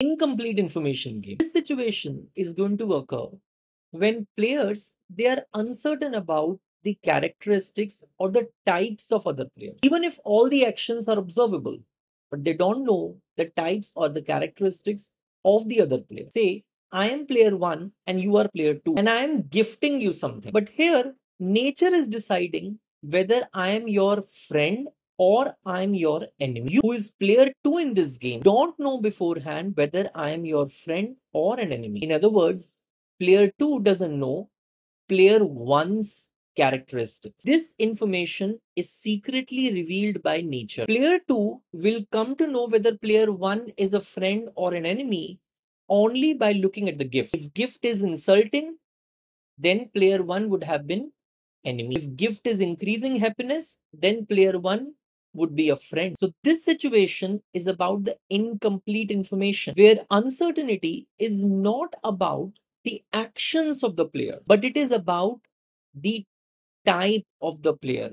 incomplete information game. This situation is going to occur when players, they are uncertain about the characteristics or the types of other players. Even if all the actions are observable, but they don't know the types or the characteristics of the other player. Say, I am player 1 and you are player 2 and I am gifting you something. But here, nature is deciding whether I am your friend or I am your enemy. You, who is player 2 in this game, don't know beforehand whether I am your friend or an enemy. In other words, player 2 doesn't know player 1's characteristics. This information is secretly revealed by nature. Player 2 will come to know whether player 1 is a friend or an enemy only by looking at the gift. If gift is insulting, then player 1 would have been enemy. If gift is increasing happiness, then player 1 would be a friend. So this situation is about the incomplete information, where uncertainty is not about the actions of the player, but it is about the type of the player.